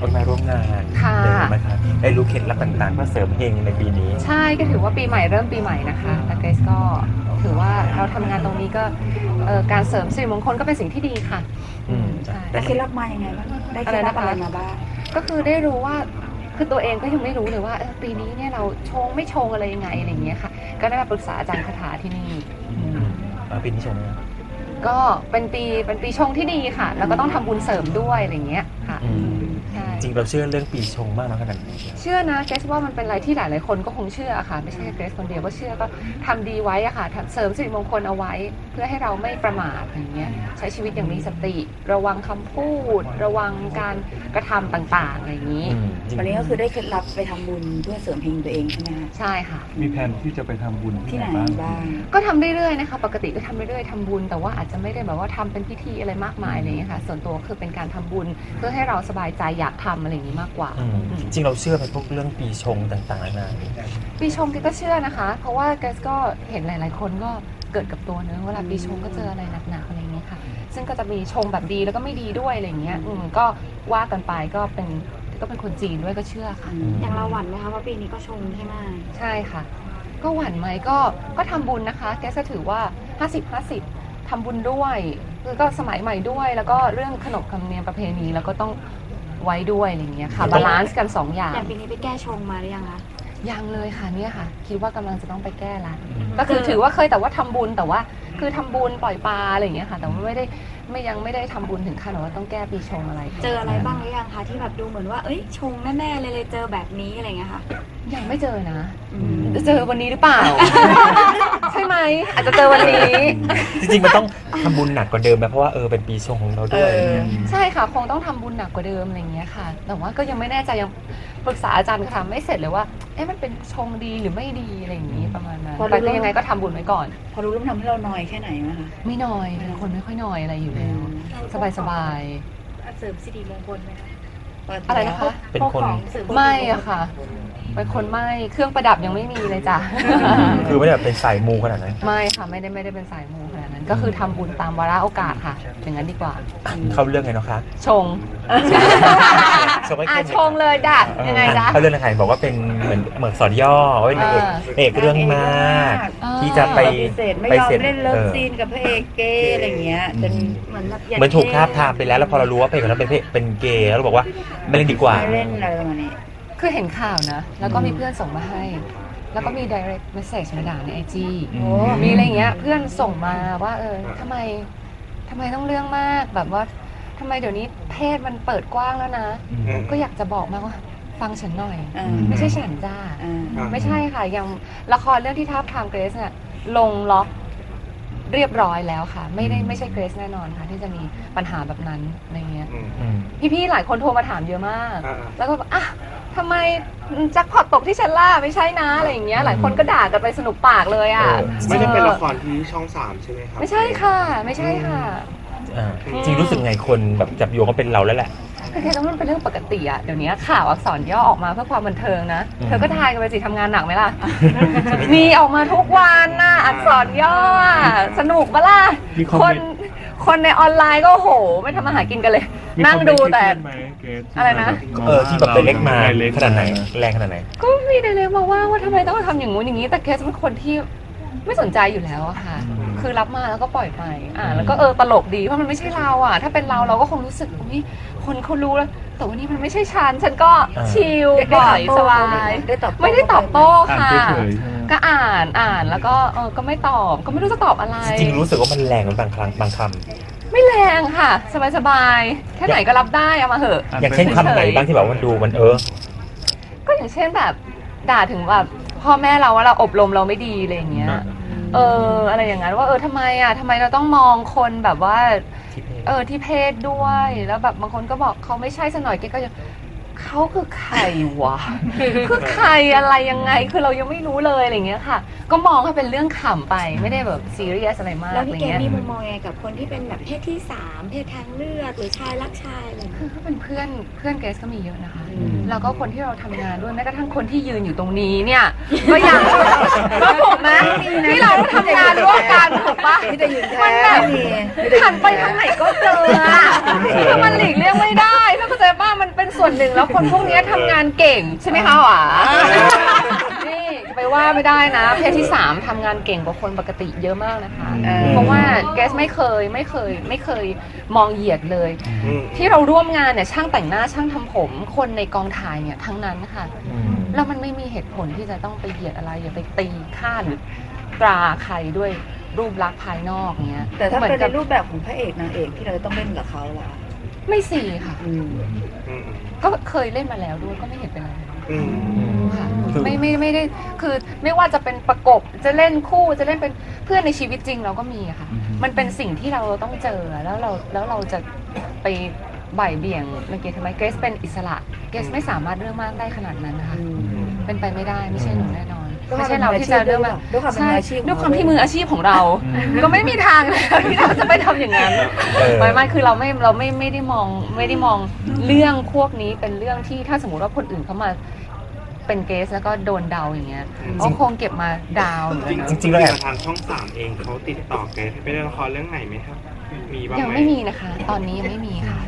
คนมาร่วมงานนะคะได้รู้เคล็ดลับต่างๆเพื่อเสริมเฮงในปีนี้ใช่ก็ถือว่าปีใหม่เริ่มปีใหม่นะคะแต่เกรซก็ถือว่าเราทำงานตรงนี้ก็การเสริมสิริมงคลก็เป็นสิ่งที่ดีค่ะใช่ได้เคล็ดลับมายังไงบ้างได้เคล็ดลับอะไรมาบ้างก็คือได้รู้ว่าคือตัวเองก็ยังไม่รู้เลยว่าปีนี้เนี่ยเราชงไม่ชงอะไรยังไงอะไรอย่างเงี้ยค่ะก็ได้มาปรึกษาอาจารย์คาถาที่นี่ปีนี้ชงก็เป็นปีชงที่ดีค่ะแล้วก็ต้องทำบุญเสริมด้วยอะไรอย่างเงี้ยค่ะจริงเราเชื่อเรื่องปีชงมากนะขนาดนี้เชื่อนะเกรซว่ามันเป็นอะไรที่หลายๆคนก็คงเชื่อค่ะไม่ใช่เกรซคนเดียวก็เชื่อก็ทำดีไว้อะค่ะเสริมสิริมงคลเอาไว้เพื่อให้เราไม่ประมาทอย่างเงี้ยใช้ชีวิตอย่างมีสติระวังคำพูดระวังการกระทำต่างๆอะไรอย่างนี้วันนี้ก็คือได้เคล็ดลับไปทำบุญเพื่อเสริมเฮงตัวเองใช่ไหมคะใช่ค่ะมีแผนที่จะไปทำบุญที่ไหนบ้างก็ทำเรื่อยๆนะคะปกติก็ทำเรื่อยๆทำบุญแต่ว่าอาจจะไม่ได้แบบว่าทำเป็นพิธีอะไรมากมายอะไรอย่างเงี้ยค่ะส่วนตัวคือเป็นการทำบุญเพื่อให้เราสบายใจอยากทำอะไรอย่างนี้มากกว่าจริงเราเชื่อในพวกเรื่องปีชงต่างๆนะปีชงก็เชื่อนะคะเพราะว่าเกรซก็เห็นหลายๆคนก็เกิดกับตัวเนื้อเวลาปีชงก็เจออะไรหนักๆอะไรอย่างเงี้ยค่ะซึ่งก็จะมีชงแบบดีแล้วก็ไม่ดีด้วยอะไรอย่างเงี้ยก็ว่ากันไปก็เป็นคนจีนด้วยก็เชื่อค่ะอย่างเราหวั่นไหมคะว่าปีนี้ก็ชงใช่ไหมใช่ค่ะก็หวั่นไหมก็ทำบุญนะคะเกรซก็ถือว่า50/50ทำบุญด้วยแล้วก็สมัยใหม่ด้วยแล้วก็เรื่องขนบธรรมเนียมประเพณีแล้วก็ต้องไว้ด้วยอะไรเงี้ยค่ะบาลานซ์กัน2อย่างแต่ปีนี้ไปแก้ชงมาหรือยังคะยังเลยค่ะเนี่ยค่ะคิดว่ากำลังจะต้องไปแก้ละก็คือถือว่าเคยแต่ว่าทำบุญแต่ว่าคือทำบุญปล่อยปลาอะไรเงี้ยค่ะแต่ว่าไม่ได้ทำบุญถึงขั้นว่าต้องแก้ปีชงอะไรเจออะไรบ้างหรือยังคะที่แบบดูเหมือนว่าเอ้ยชงแน่ๆเลยเจอแบบนี้อะไรเงี้ยค่ะยังไม่เจอนะจะเจอวันนี้หรือเปล่าใช่ไหมอาจจะเจอวันนี้จริงๆมันต้องทำบุญหนักกว่าเดิมไหมเพราะว่าเป็นปีชงของเราด้วยใช่ค่ะคงต้องทำบุญหนักกว่าเดิมอะไรเงี้ยค่ะแต่ว่าก็ยังไม่แน่ใจยังปรึกษาอาจารย์ค่ะไม่เสร็จเลยว่ามันเป็นชงดีหรือไม่ดีอะไรอย่างนี้ประมาณนั้นแต่ก็ยังไงก็ทำบุญไว้ก่อนพอรู้แล้วทำให้เรานอยแค่ไหนไหมคะไม่นอยเป็นคนไม่ค่อยนอยอะไรอยู่แล้วสบายๆเสริมสิริมงคลไหมอะไรนะคะเป็นคนไม่อะค่ะเป็นคนไม่เครื่องประดับยังไม่มีเลยจ้ะคือไม่ได้เป็นสายมูขนาดนั้นไม่ค่ะไม่ได้เป็นสายมูขนาดนั้นก็คือทำบุญตามวาระโอกาสค่ะอย่างนั้นดีกว่าเข้าเรื่องไงนะคะชงเลยด่ะยังไงจ๊ะเขาเรื่องอะไรบอกว่าเป็นเหมือนอักษรย่อว่าเป็นเอกเรื่องมากที่จะไปไม่ยอมเล่นเลิฟซีนกับพระเอกเกย์อะไรเงี้ยจนเหมือนถูกคาบทามไปแล้วพอเรารู้ว่าพระเอกนั้นเป็นเกย์แล้วบอกว่าไม่เล่นดีกว่าไม่เล่นอะไรประมาณนี้คือเห็นข่าวนะแล้วก็มีเพื่อนส่งมาให้แล้วก็มี direct message มาด่าใน IG มีอะไรเงี้ยเพื่อนส่งมาว่าทำไมต้องเรื่องมากแบบว่าทำไมเดี๋ยวนี้เพศมันเปิดกว้างแล้วนะก็อยากจะบอกมากว่าฟังฉันหน่อยไม่ใช่ฉันจ้าไม่ใช่ค่ะยังละครเรื่องที่ท้าทามเกรซเนี่ยลงล็อกเรียบร้อยแล้วค่ะไม่ใช่เกรซแน่นอนค่ะที่จะมีปัญหาแบบนั้นอะไรเงี้ยพี่ๆหลายคนโทรมาถามเยอะมากแล้วก็อ่ะทำไมแจ็คพอตตกที่ฉันล่าไม่ใช่นะอะไรอย่างเงี้ยหลายคนก็ด่ากันไปสนุกปากเลยอ่ะไม่ได้เป็นละครที่ช่อง 3ใช่ไหมครับไม่ใช่ค่ะไม่ใช่ค่ะจริงรู้สึกไงคนแบบจับโยงก็เป็นเราแล้วแหละคือแค่มันเป็นเรื่องปกติอ่ะเดี๋ยวนี้ข่าวอักษรย่อออกมาเพื่อความบันเทิงนะเธอก็ทายกันไปสิทำงานหนักไหมล่ะมีออกมาทุกวันน่ะอักษรย่อสนุกปะล่ะคนในออนไลน์ก็โหไม่ทำอาหารกินกันเลยนั่งดูแต่อะไรนะที่แบบเล็กมาขนาดไหนแรงขนาดไหนก็มีแต่เล็กมาว่าทำไมต้องทำอย่างงู้นอย่างนี้แต่เคสเป็นคนที่ไม่สนใจอยู่แล้วอะค่ะคือรับมาแล้วก็ปล่อยไปแล้วก็ตลกดีเพราะมันไม่ใช่เราอะถ้าเป็นเราก็คงรู้สึกนี่คนเขารู้แล้วแต่วันนี้มันไม่ใช่ฉันก็ชิลปล่อยสบายไม่ได้ตอบโต้ค่ะก็อ่านแล้วก็ไม่ตอบก็ไม่รู้จะตอบอะไรจริงรู้สึกว่ามันแรงบางครั้งบางคำไม่แรงค่ะสบายแค่ไหนก็รับได้เอามาเหอะอย่างเช่นคำไหนบ้างที่แบบมันดูมันก็อย่างเช่นแบบด่าถึงแบบพ่อแม่เราว่าเราอบรมเราไม่ดีอะไรอย่างเงี้ยอะไรอย่างนั้นว่าทำไมเราต้องมองคนแบบว่าที่เพศด้วยแล้วแบบบางคนก็บอกเขาไม่ใช่ซะหน่อยก็จะเขาคือใครวะคือใครอะไรยังไงคือเรายังไม่รู้เลยอะไรเงี้ยค่ะก็มองให้เป็นเรื่องขำไปไม่ได้แบบซีเรียสอะไรมากแล้วพี่เกมีมุมมองไงกับคนที่เป็นแบบเพศที่ 3เพศทางเลือกหรือชายรักชายอะไรคือก็เป็นเพื่อนเกสก็มีเยอะนะคะแล้วก็คนที่เราทำงานด้วยแม้กระทั่งคนที่ยืนอยู่ตรงนี้เนี่ยก็อย่างก็ถูกไหมที่เราทำงานร่วมกันถูกปะที่จะยืนแทนหันไปทางไหนก็เจอคือมันหลีกเลี่ยงไม่ได้ถ้าเข้าใจป่ะมันเป็น ส่วนหนึ่งแล้วคนพวกนี้ทำงานเก่งใช่ไหมคะหวานี่ไปว่าไม่ได้นะเพศที่3ทำงานเก่งกว่าคนปกติเยอะมากนะคะเพราะว่าแกสไม่เคยมองเหยียดเลยที่เราร่วมงานเนี่ยช่างแต่งหน้าช่างทำผมคนในกองถ่ายเนี่ยทั้งนั้นค่ะแล้วมันไม่มีเหตุผลที่จะต้องไปเหยียดอะไรอย่าไปตีฆ่าหรือตราใครด้วยรูปลักษณ์ภายนอกเนี้ยแต่ถ้าเป็นในรูปแบบของพระเอกนางเอกที่เราต้องเล่นกับเขาล่ะไม่สี่ค่ะก็เคยเล่นมาแล้วด้วยก็ไม่เห็นเป็นไรค่ะไม่ได้คือไม่ว่าจะเป็นประกบจะเล่นคู่จะเล่นเป็นเพื่อนในชีวิตจริงเราก็มีค่ะมันเป็นสิ่งที่เราต้องเจอแล้วเราจะไปบ่ายเบี่ยงเมื่อกี้ทำไมเกรซเป็นอิสระเกรซไม่สามารถเลือกมากได้ขนาดนั้นนะคะเป็นไปไม่ได้ไม่ใช่หนูแน่นอนไม่ใช่เราที่จะเลือกแบบใช่ด้วยความที่มืออาชีพของเราก็ไม่มีทางเลยที่เราจะไปทำอย่างนั้นไม่คือเราไม่ได้มองเรื่องพวกนี้เป็นเรื่องที่ถ้าสมมติว่าคนอื่นเขามาเป็นเกสแล้วก็โดนดาวอย่างเงี้ยเขาคงเก็บมาดาวจริงๆแล้วทางช่อง3เองเขาติดต่อเกสไปเล่นละครเรื่องไหนไหมครับยังไม่มีนะคะตอนนี้ยังไม่มีค่ะ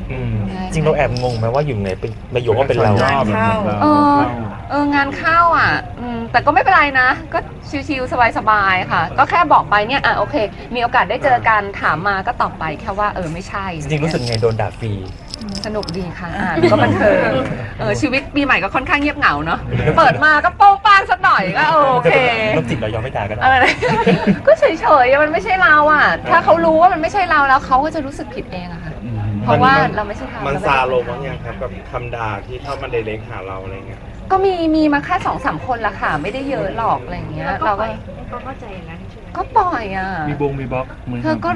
จริงเราแอบงงไหมว่าอยู่ไหนเป็นมาโยกว่าเป็นเรางานเข้าอ่ะแต่ก็ไม่เป็นไรนะก็ชิวๆสบายๆค่ะก็แค่บอกไปเนี่ยโอเคมีโอกาสได้เจอกันถามมาก็ตอบไปแค่ว่าไม่ใช่จริงรู้สึกไงโดนด่าฟรีสนุกดีค่ะก็บันเทิงชีวิตปีใหม่ก็ค่อนข้างเงียบเหงาเนาะเปิดมาก็โป้งปังสักหน่อยก็โอเคน้ำจิตเรายอมไม่ด่ากันก็เฉยๆมันไม่ใช่เราอ่ะถ้าเขารู้ว่ามันไม่ใช่เราแล้วเขาก็จะรู้สึกผิดเองอะค่ะเพราะว่าเราไม่ใช่เขามันซาลงมั้งยังครับกับคำด่าที่เข้ามาเล็งหาเราอะไรเงี้ยก็มีมาแค่2-3คนละค่ะไม่ได้เยอะหรอกอะไรเงี้ยเราก็เข้าใจนะก็ปล่อยอ่ะมีบล็อกเธอก็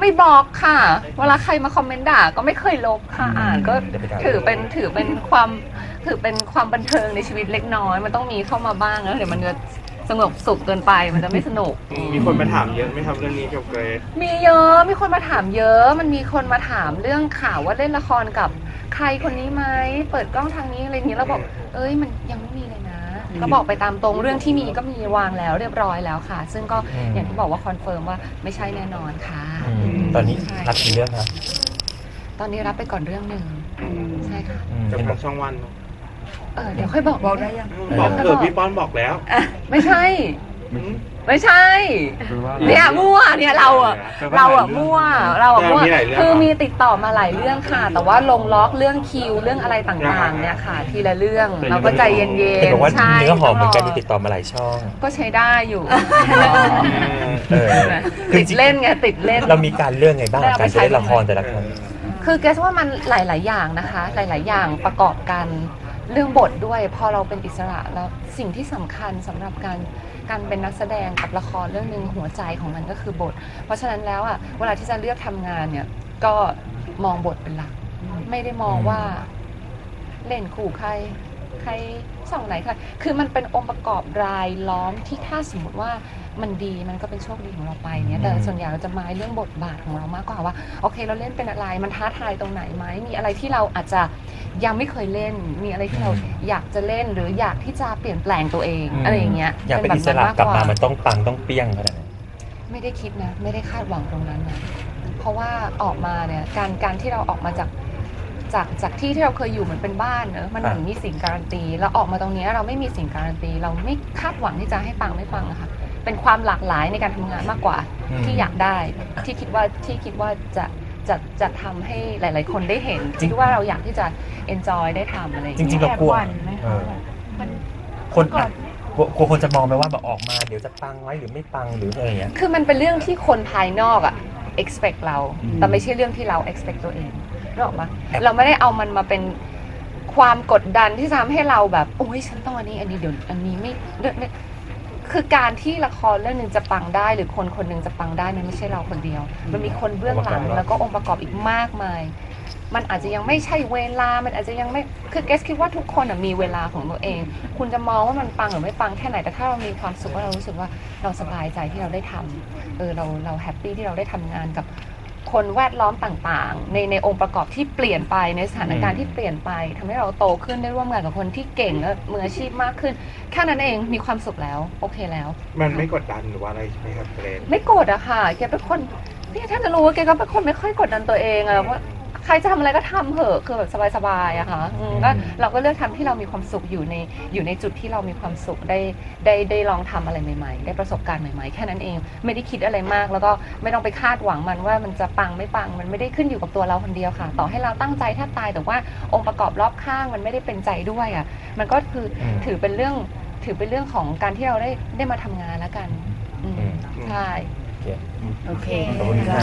ไม่บล็อกค่ะเวลาใครมาคอมเมนต์ด่าก็ไม่เคยลบค่ะอ่านก็ถือเป็นความบันเทิงในชีวิตเล็กน้อยมันต้องมีเข้ามาบ้างแล้วเดี๋ยวมันจะสงบสุขเกินไปมันจะไม่สนุกมีคนมาถามเยอะไหมครับเรื่องนี้เกี่ยวกับเกรซมีเยอะมีคนมาถามเยอะมันมีคนมาถามเรื่องข่าวว่าเล่นละครกับใครคนนี้ไหมเปิดกล้องทางนี้อะไรอย่างนี้เราบอกมันยังไม่มีเลยนะก็บอกไปตามตรงเรื่องที่มีก็มีวางแล้วเรียบร้อยแล้วค่ะซึ่งก็อย่างที่บอกว่าคอนเฟิร์มว่าไม่ใช่แน่นอนค่ะตอนนี้รับกี่เรื่องครับตอนนี้รับไปก่อนเรื่องหนึ่งใช่ค่ะเป็นของช่องวันเดี๋ยวค่อยบอกได้ยังบอกพี่ป้อนบอกแล้วไม่ใช่เนี่ยมั่วเนี่ยเราอะมั่วคือมีติดต่อมาหลายเรื่องค่ะแต่ว่าลงล็อกเรื่องคิวเรื่องอะไรต่างๆเนี่ยค่ะทีละเรื่องเราก็ใจเย็นๆใช่เนื้อหอมเหมือนกันมีติดต่อมาหลายช่องก็ใช้ได้อยู่ติดเล่นไงติดเล่นเรามีการเรื่องไงบ้างการใช้ละครแต่ละครั้งคือแกว่ามันหลายๆอย่างนะคะหลายๆอย่างประกอบกันเรื่องบทด้วยพอเราเป็นอิสระแล้วสิ่งที่สำคัญสำหรับการเป็นนักแสดงกับละครเรื่องหนึ่งหัวใจของมันก็คือบทเพราะฉะนั้นแล้วอ่ะเวลาที่จะเลือกทำงานเนี่ยก็มองบทเป็นหลักไม่ได้มองว่าเล่นคู่ใครส่องไหนค่ะคือมันเป็นองค์ประกอบรายล้อมที่ถ้าสมมติว่ามันดีมันก็เป็นโชคดีของเราไปเนี่ยแต่ส่วนใหญ่เราจะหมายเรื่องบทบาทของเรามากกว่าว่าโอเคเราเล่นเป็นอะไรมันท้าทายตรงไหนไหมมีอะไรที่เราอาจจะยังไม่เคยเล่นมีอะไรที่เราอยากจะเล่นหรืออยากที่จะเปลี่ยนแปลงตัวเองอะไรอย่างเงี้ยอยากเป็นอิสระกลับมามันต้องปังต้องเปี้ยงอะไรไม่ได้คิดนะไม่ได้คาดหวังตรงนั้นนะเพราะว่าออกมาเนี่ยการที่เราออกมาจากที่เราเคยอยู่เหมือนเป็นบ้านเนอะมันเหมือนมีสิ่งการันตีแล้วออกมาตรงนี้เราไม่มีสิ่งการันตีเราไม่คาดหวังที่จะให้ปังไม่ปังนะคะเป็นความหลากหลายในการทำงานมากกว่าที่อยากได้ที่คิดว่าจะทำให้หลายๆคนได้เห็นคิดว่าเราอยากที่จะ enjoy ได้ทำอะไรจริงๆเรากลัวคนจะมองไปว่าแบบออกมาเดี๋ยวจะปังไว้หรือไม่ปังหรืออะไรอย่างเงี้ยคือมันเป็นเรื่องที่คนภายนอกอ่ะ expect เราแต่ไม่ใช่เรื่องที่เรา expect ตัวเองรู้ไหมเราไม่ได้เอามันมาเป็นความกดดันที่ทำให้เราแบบโอ้ยฉันต้องอันนี้เดี๋ยวอันนี้ไม่คือการที่ละครเรื่องหนึ่งจะปังได้หรือคนหนึ่งจะปังได้มันไม่ใช่เราคนเดียวมันมีคนเบื้องหลังแล้วก็องค์ประกอบอีกมากมายมันอาจจะยังไม่ใช่เวลามันอาจจะยังไม่คือเกสคิดว่าทุกคนมีเวลาของตัวเองคุณจะมองว่ามันปังหรือไม่ปังแค่ไหนแต่ถ้าเรามีความสุขเรารู้สึกว่าเราสบายใจที่เราได้ทำเราแฮปปี้ที่เราได้ทำงานกับคนแวดล้อมต่างๆในองค์ประกอบที่เปลี่ยนไปในสถานการณ์ที่เปลี่ยนไปทำให้เราโตขึ้นได้ร่วมงานกับคนที่เก่งและมืออาชีพมากขึ้นแค่นั้นเองมีความสุขแล้วโอเคแล้วมันไม่กดดันหรือว่าอะไรใช่ไหมครับเกรซไม่กดอะค่ะแกเป็นคนเนี่ยถ้าจะรู้ว่าแกก็เป็นคนไม่ค่อยกดดันตัวเองอะว่า ใครจะทำอะไรก็ทำเถอะคือแบบสบายๆอะค่ะก็เราก็เลือกทำที่เรามีความสุขอยู่ในจุดที่เรามีความสุขได้ลองทำอะไรใหม่ๆได้ประสบการณ์ใหม่ๆแค่นั้นเองไม่ได้คิดอะไรมากแล้วก็ไม่ต้องไปคาดหวังมันว่ามันจะปังไม่ปังมันไม่ได้ขึ้นอยู่กับตัวเราคนเดียวค่ะต่อให้เราตั้งใจแทบตายแต่ว่าองค์ประกอบรอบข้างมันไม่ได้เป็นใจด้วยอะมันก็คือถือเป็นเรื่องของการที่เราได้มาทำงานแล้วกันใช่โอเคขอบคุณค่ะ